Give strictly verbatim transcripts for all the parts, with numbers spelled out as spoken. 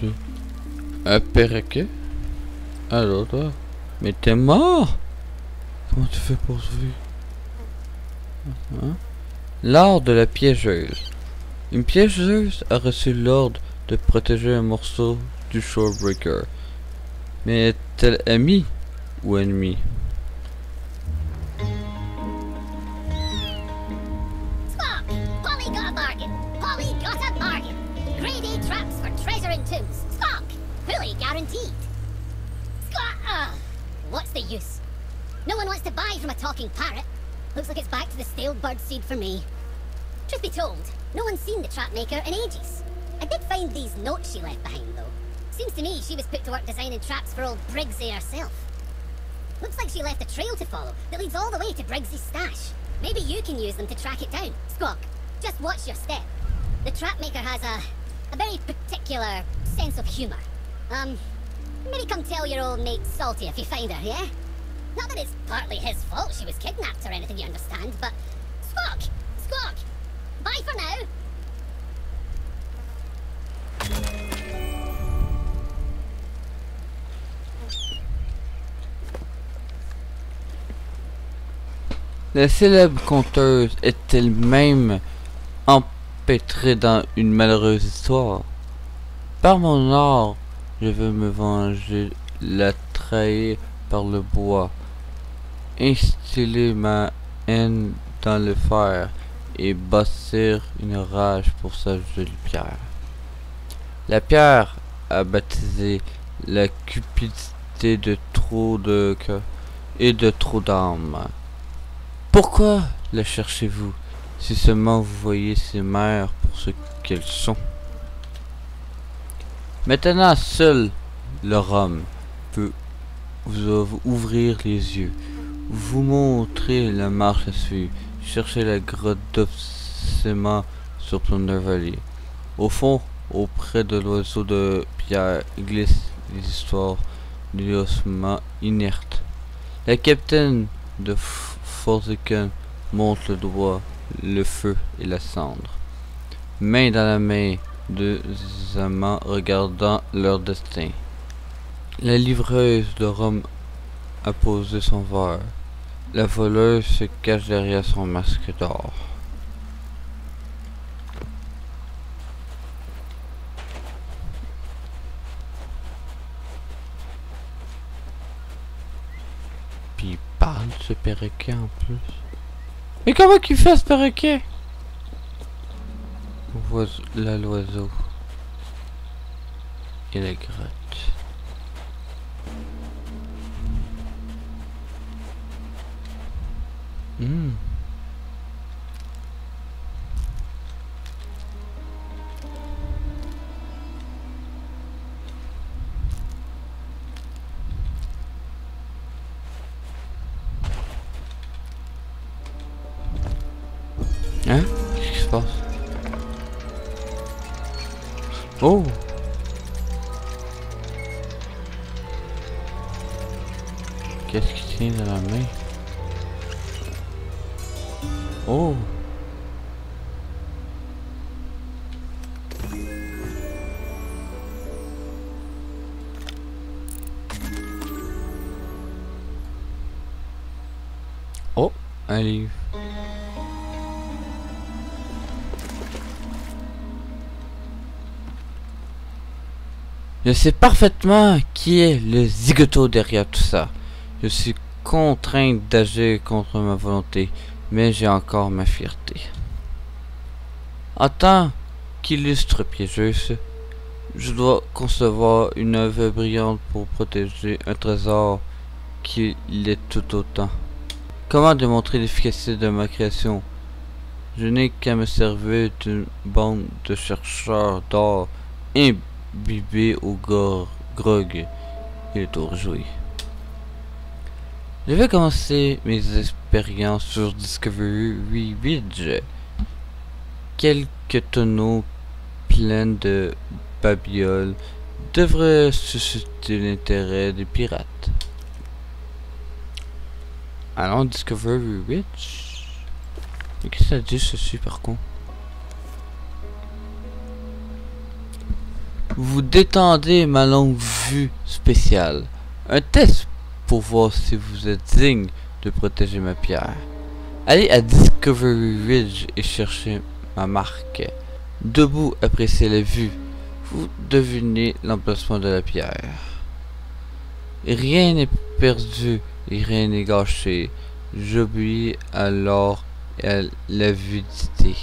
ça? Un perroquet? Alors toi? Mais t'es mort! Comment tu fais pour sauver? Hein? L'ordre de la piégeuse. Une piégeuse a reçu l'ordre de protéger un morceau du shroudbreaker. Mais est-elle amie ou ennemie? Birdseed for me. Truth be told, no one's seen the trap maker in ages. I did find these notes she left behind though. Seems to me she was put to work designing traps for old Briggsy herself. Looks like she left a trail to follow that leads all the way to Briggsy's stash. Maybe you can use them to track it down. Squawk, just watch your step. The trap maker has a, a very particular sense of humor. Um, maybe come tell your old mate Salty if you find her, yeah? Not that it's partly his fault she was kidnapped or anything, you understand, but... Squawk! Squawk! Bye for now! La célèbre conteuse est elle-même empêtrée dans une malheureuse histoire. Par mon or, je veux me venger, la trahir par le bois, instiller ma haine dans le fer et bâtir une rage pour sa jolie pierre. La pierre a baptisé la cupidité de trop de cœur et de trop d'âme. Pourquoi la cherchez-vous si seulement vous voyez ces mères pour ce qu'elles sont? Maintenant seul leur homme peut vous ouvrir les yeux, vous montrer la marche à suivre, chercher la grotte d'obsément sur Plunder Valley. Au fond, auprès de l'oiseau de pierre, glisse les histoires du ossements inerte. La capitaine de Forsaken monte le doigt, le feu et la cendre. Main dans la main, deux amants regardant leur destin. La livreuse de Rome a posé son verre. La voleuse se cache derrière son masque d'or. Puis il parle de ce perroquet en plus. Mais comment qu'il fait ce perroquet? Voilà l'oiseau. Et la grotte. Hmm. Hein? Qu'est-ce qui se passe? Oh! Qu'est-ce qui tient dans la main? Oh. Oh, un livre. Je sais parfaitement qui est le zigoto derrière tout ça. Je suis contrainte d'agir contre ma volonté. Mais j'ai encore ma fierté. En tant qu'illustre piégeuse, je dois concevoir une œuvre brillante pour protéger un trésor qui l'est tout autant. Comment démontrer l'efficacité de ma création? Je n'ai qu'à me servir d'une bande de chercheurs d'or imbibés au grog et au réjouis. Je vais commencer mes expériences sur Discovery Ridge. Quelques tonneaux pleins de babioles devraient susciter l'intérêt des pirates. Allons Discovery Ridge. Mais qu'est-ce que ça dit ceci par contre? Vous détendez ma longue vue spéciale. Un test pour voir si vous êtes digne de protéger ma pierre. Allez à Discovery Ridge et cherchez ma marque. Debout, appréciez la vue. Vous devinez l'emplacement de la pierre. Rien n'est perdu et rien n'est gâché. J'obéis alors à l'avidité.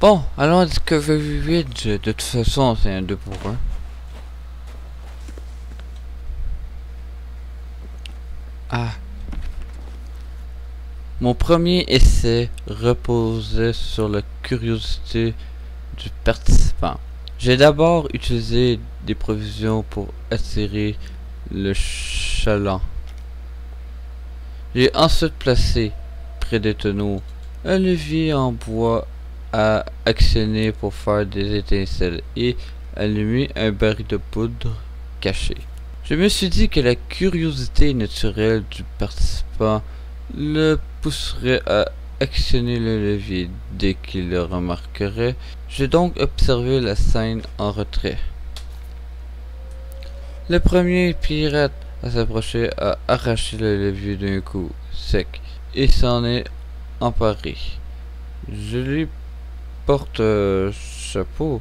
Bon, allons à Discovery Ridge. De toute façon, c'est un deux pour un. Ah. Mon premier essai reposait sur la curiosité du participant. J'ai d'abord utilisé des provisions pour attirer le chaland. J'ai ensuite placé, près des tonneaux, un levier en bois à actionner pour faire des étincelles et allumer un baril de poudre caché. Je me suis dit que la curiosité naturelle du participant le pousserait à actionner le levier dès qu'il le remarquerait. J'ai donc observé la scène en retrait. Le premier pirate à s'approcher a arraché le levier d'un coup sec et s'en est emparé. Je lui porte euh, chapeau,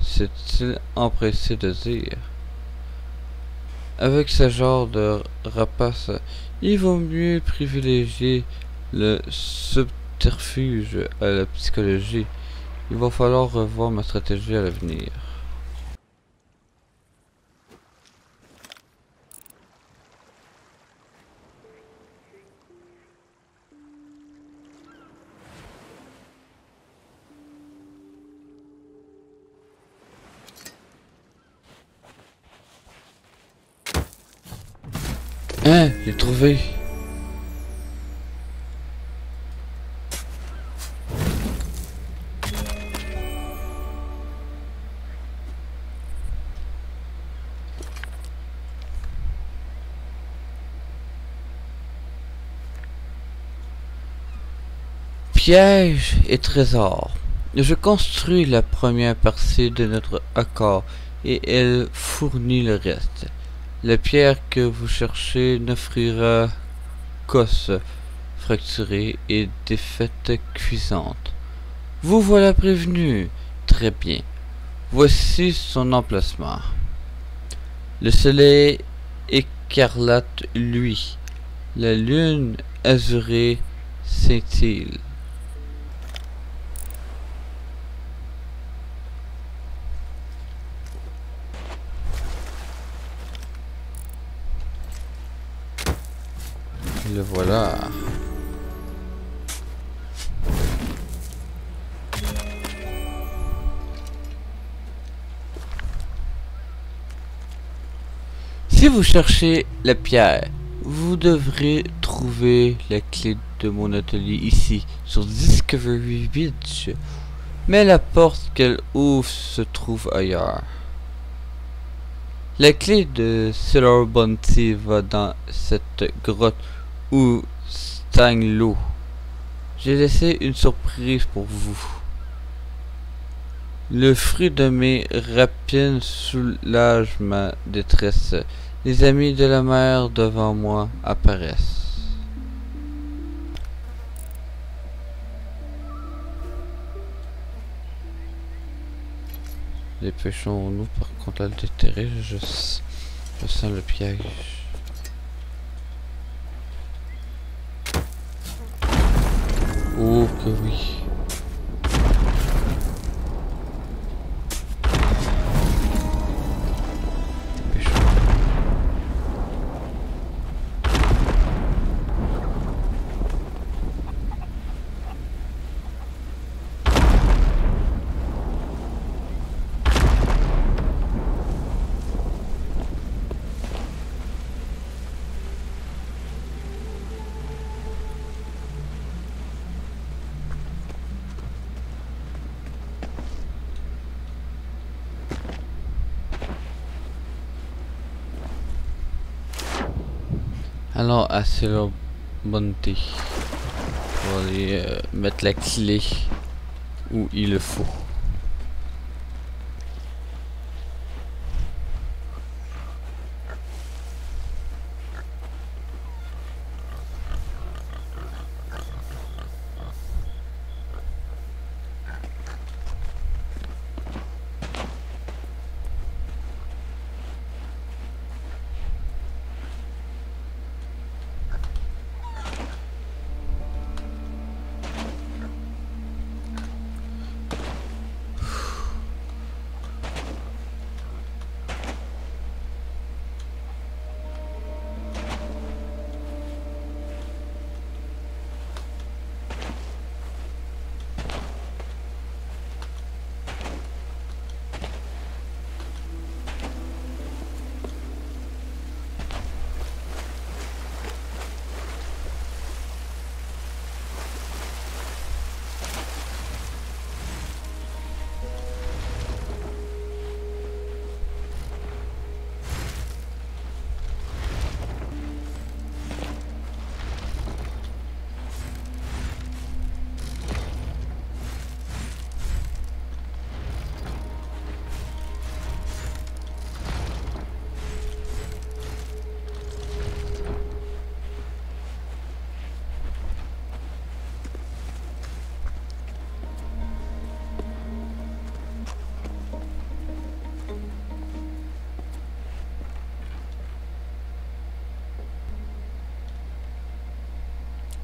s'est-il empressé de dire. Avec ce genre de rapace, il vaut mieux privilégier le subterfuge à la psychologie. Il va falloir revoir ma stratégie à l'avenir. Hein, j'ai trouvé. Pièges et trésors. Je construis la première partie de notre accord et elle fournit le reste. La pierre que vous cherchez n'offrira qu'os fracturé et défaite cuisante. Vous voilà prévenu. Très bien. Voici son emplacement. Le soleil écarlate luit. La lune azurée scintille. Le voilà. Si vous cherchez la pierre, vous devrez trouver la clé de mon atelier ici, sur Discovery Beach. Mais la porte qu'elle ouvre se trouve ailleurs. La clé de Sailor Bounty va dans cette grotte où stagne l'eau. J'ai laissé une surprise pour vous. Le fruit de mes rapines soulage ma détresse. Les amis de la mer devant moi apparaissent. Dépêchons-nous par contre à le déterrer. Je, je sens le piège. Oh que oui. Allons à Sailor Bounty pour aller euh, mettre la clé où il le faut.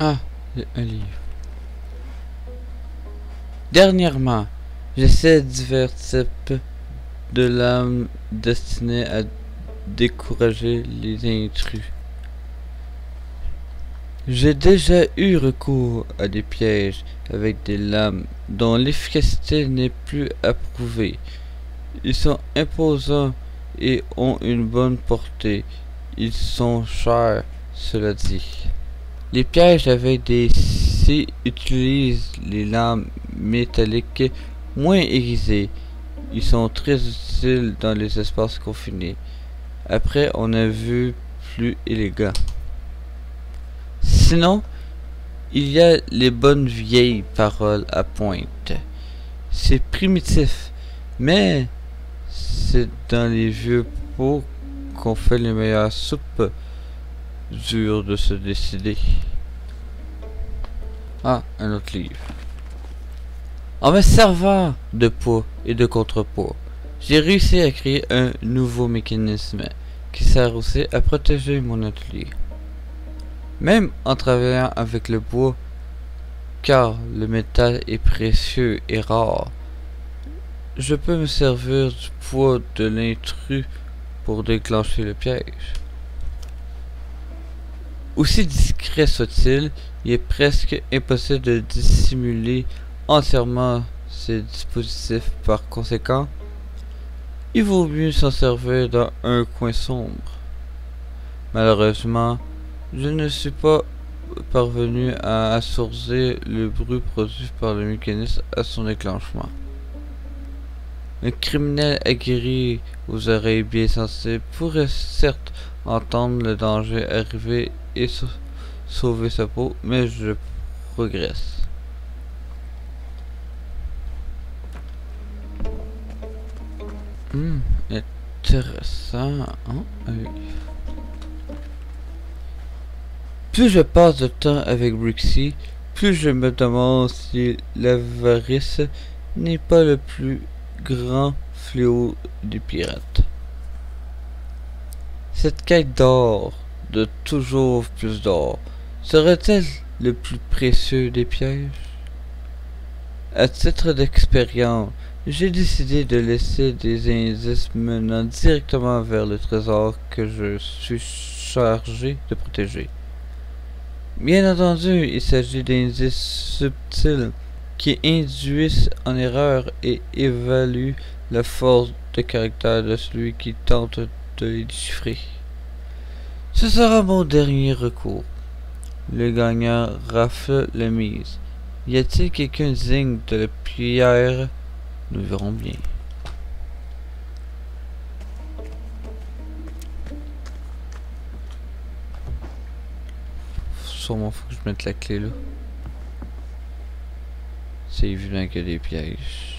Ah, j'ai un livre. Dernièrement, j'essaie divers types de lames destinées à décourager les intrus. J'ai déjà eu recours à des pièges avec des lames dont l'efficacité n'est plus approuvée. Ils sont imposants et ont une bonne portée. Ils sont chers, cela dit. Les pièges avec des scies utilisent les lames métalliques moins aiguisées. Ils sont très utiles dans les espaces confinés. Après, on a vu plus élégant. Sinon, il y a les bonnes vieilles paroles à pointe. C'est primitif, mais c'est dans les vieux pots qu'on fait les meilleures soupes. Dur de se décider. Ah, un autre livre. En me servant de poids et de contrepoids, j'ai réussi à créer un nouveau mécanisme qui sert aussi à protéger mon atelier. Même en travaillant avec le bois, car le métal est précieux et rare, je peux me servir du poids de l'intrus pour déclencher le piège. Aussi discret soit-il, il est presque impossible de dissimuler entièrement ces dispositifs. Par conséquent, il vaut mieux s'en servir dans un coin sombre. Malheureusement, je ne suis pas parvenu à assourdir le bruit produit par le mécanisme à son déclenchement. Un criminel aguerri aux oreilles bien sensibles pourrait certes entendre le danger arriver et sauver sa peau, mais je progresse. Hum, intéressant. Hein? Oui. Plus je passe de temps avec Briggsy, plus je me demande si l'avarice n'est pas le plus grand fléau des pirates. Cette quête d'or, de toujours plus d'or, serait-elle le plus précieux des pièges? À titre d'expérience, j'ai décidé de laisser des indices menant directement vers le trésor que je suis chargé de protéger. Bien entendu, il s'agit d'indices subtils qui induisent en erreur et évaluent la force de caractère de celui qui tente de les déchiffrer. Ce sera mon dernier recours. Le gagnant rafle la mise. Y a-t-il quelqu'un digne de la pierre? Nous verrons bien. Sûrement faut que je mette la clé là. C'est évident qu'il y a des pièges.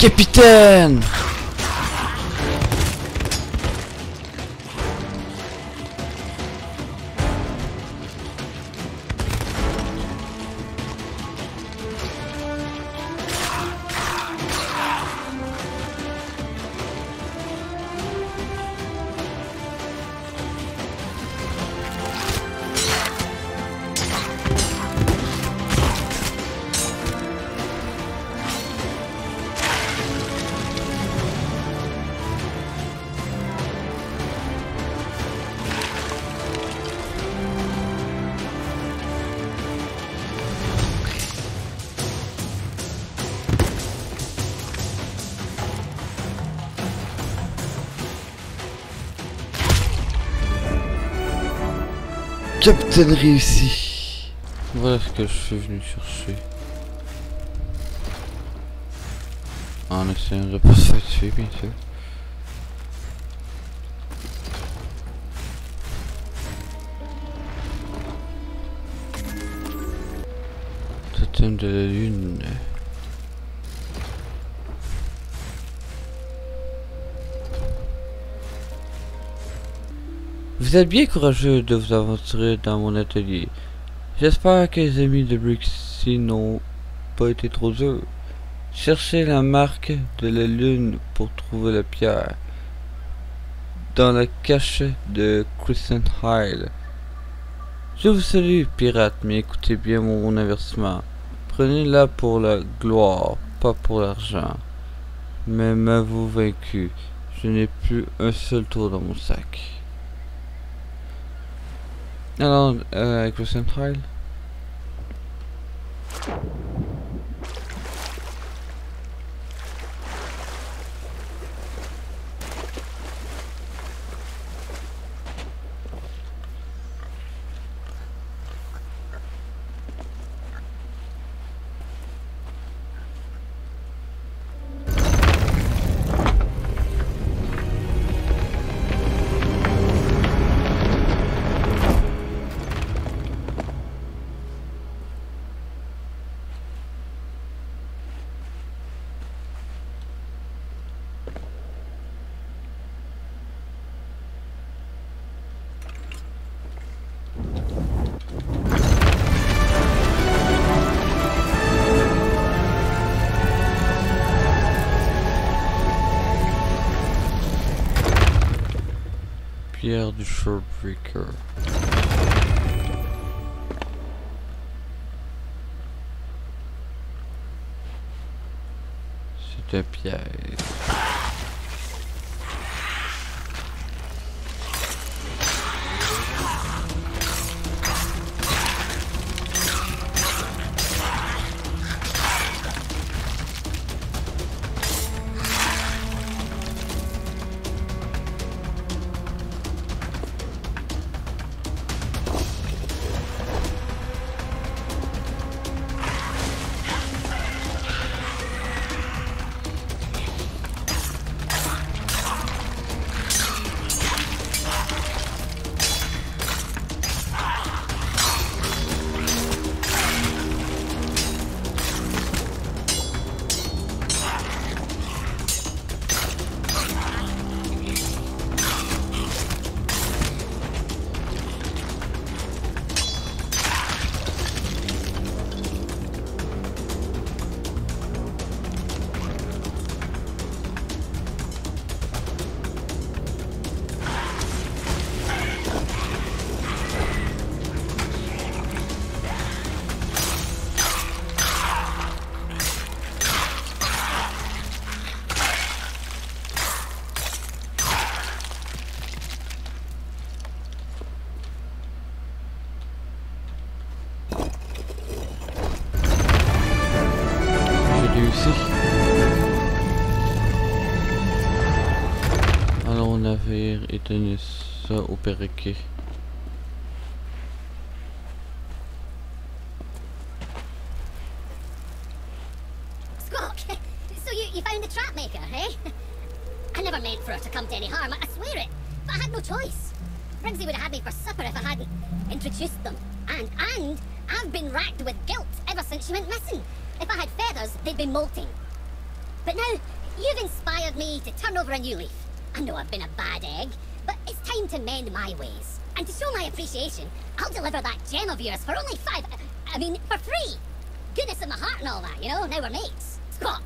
Capitaine! Captain réussi. Voilà ce que je suis venu chercher. En essayant de pas se faire tuer, bien sûr. Totem de la lune. Vous êtes bien courageux de vous aventurer dans mon atelier. J'espère que les amis de Briggsy n'ont pas été trop durs. Cherchez la marque de la lune pour trouver la pierre. Dans la cache de Crescent Hile. Je vous salue, pirates, mais écoutez bien mon avertissement. Prenez-la pour la gloire, pas pour l'argent. Mais m'avoue vaincu, je n'ai plus un seul tour dans mon sac. Alors, euh, Crescent Hile. Pierre du shroudbreaker. C'est un piège. Éteignez ça au perroquet. Squawk! So you, you found the trap maker, eh? I never meant for her to come to any harm, I swear it. But I had no choice. Briggsy would have had me for supper if I hadn't introduced them. And, and, I've been racked with guilt ever since she went missing. If I had feathers, they'd be molting. But now, you've inspired me to turn over a new leaf. I know I've been a bad egg, but it's time to mend my ways. And to show my appreciation, I'll deliver that gem of yours for only five... I mean, for free! Goodness in my heart and all that, you know? Now we're mates. Squawk!